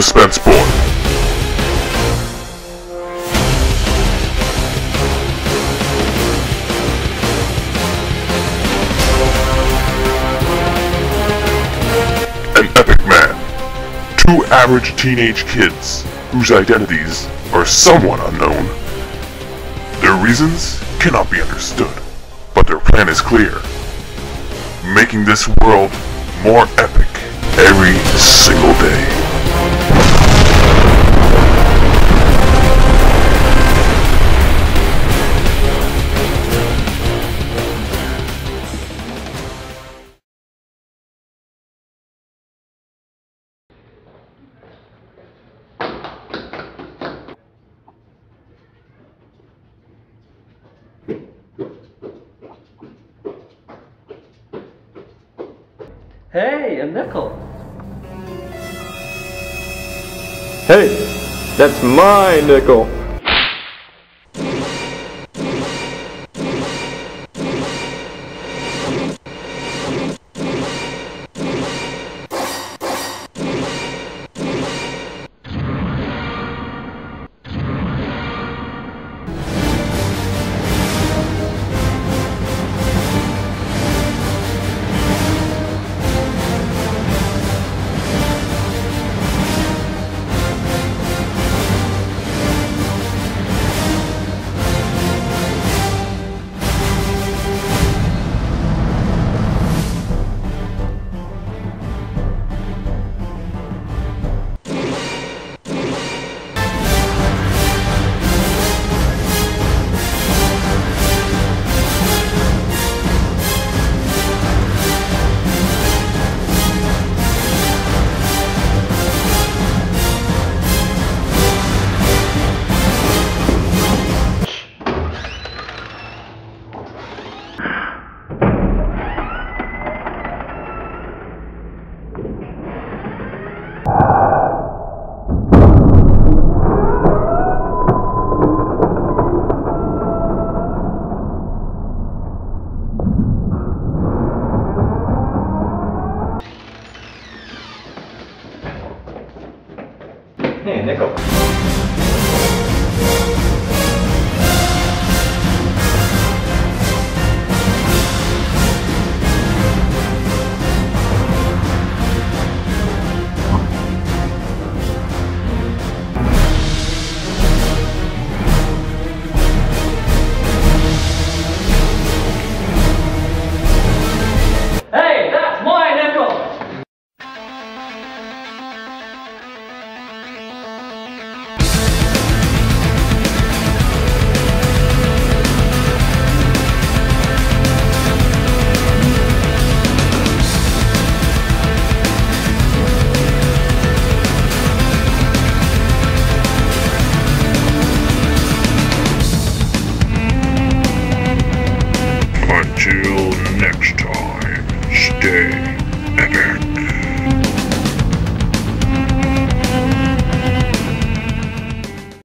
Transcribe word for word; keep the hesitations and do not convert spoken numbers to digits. Suspense Boy. An Epic Man. Two average teenage kids whose identities are somewhat unknown. Their reasons cannot be understood, but their plan is clear: making this world more epic every single day. Hey, a nickel! Hey, that's my nickel! Hey, nickel. Till next time, stay.